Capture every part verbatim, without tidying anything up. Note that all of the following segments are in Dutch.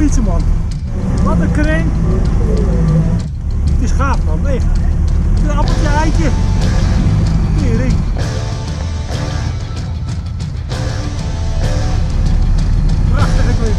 fietsen, man. Wat een kreng. Het is gaaf, man. Echt. Een appeltje eitje. Tering. Prachtige klip.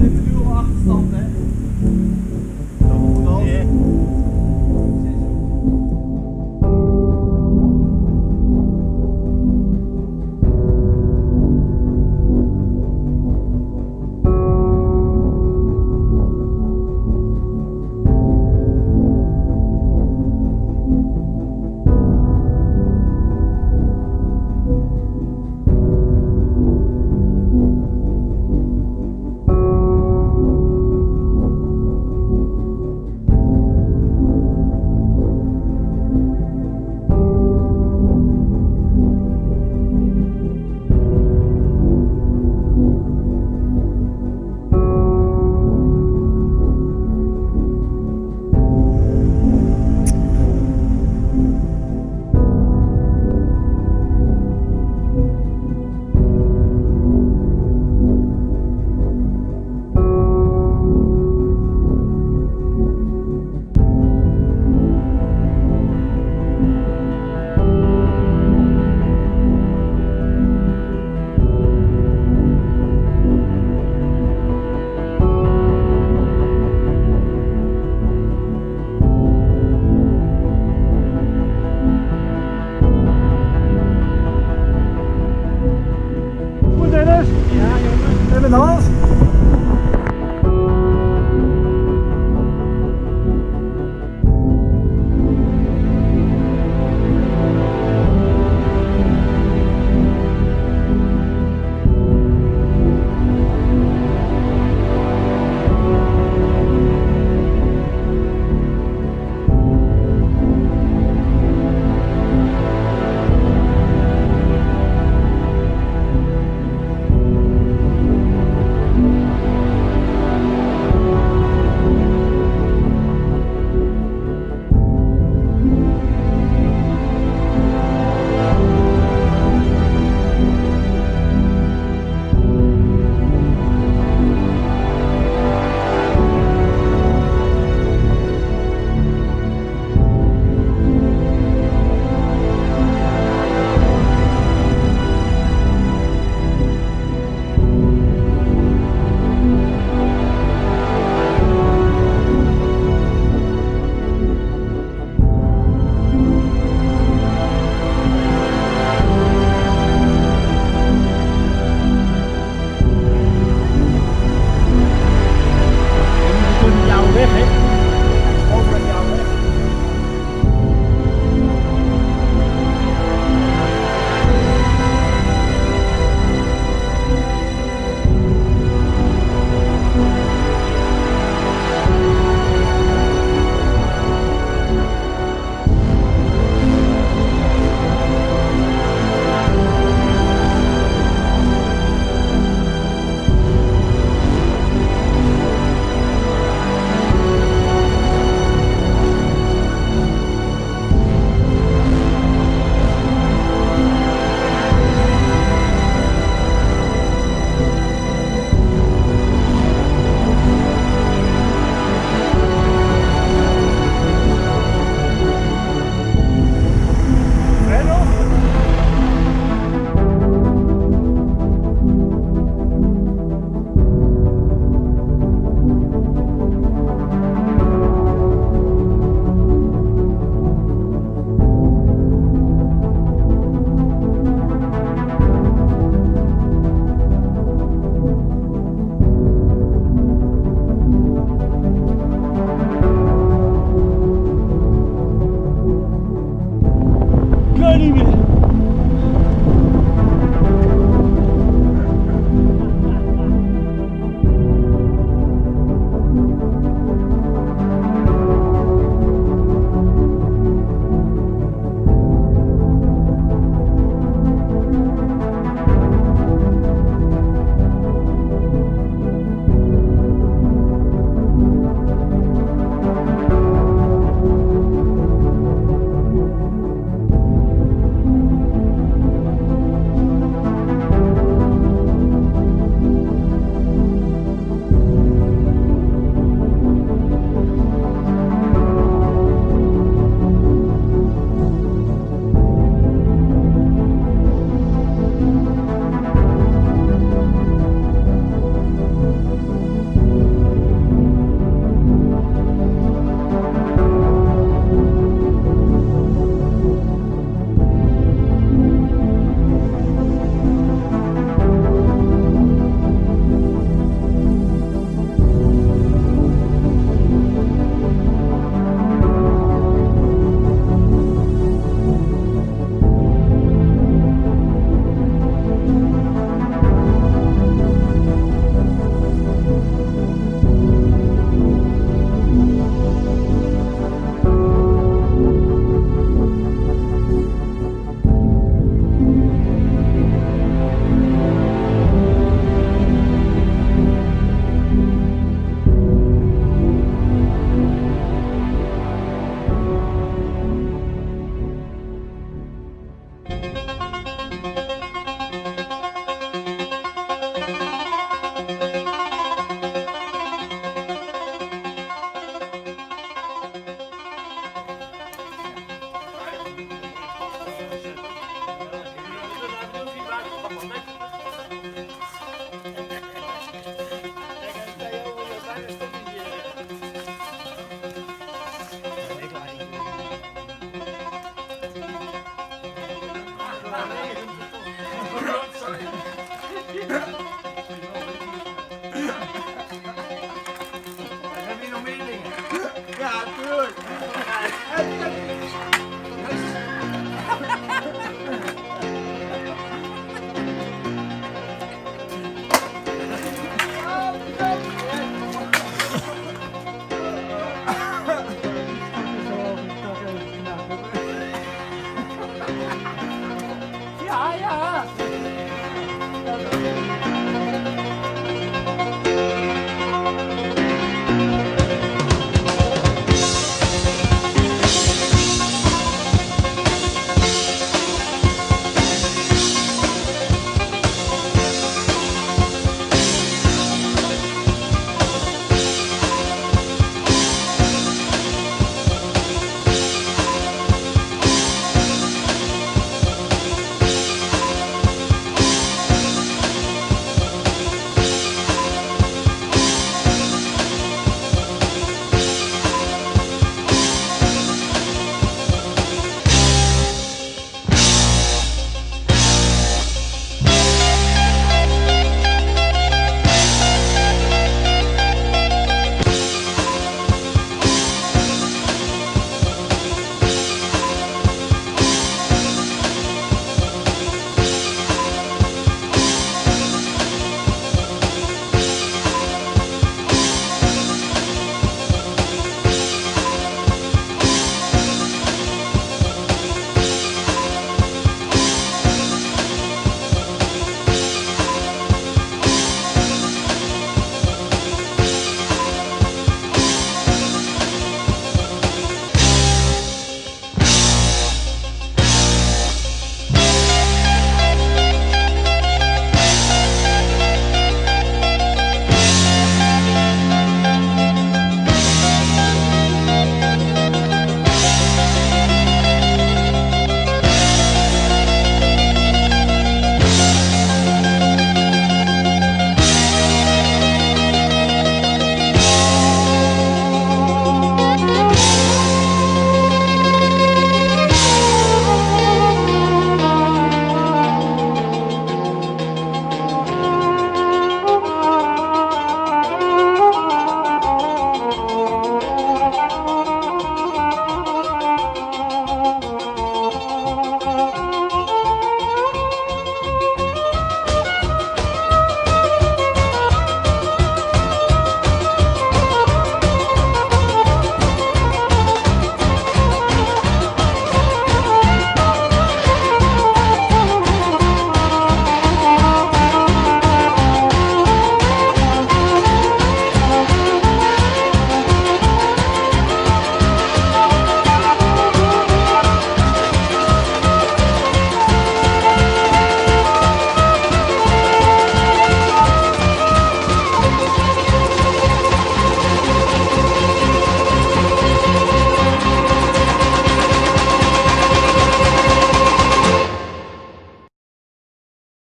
zitten in de uur achterstand, hè? Dat moet al.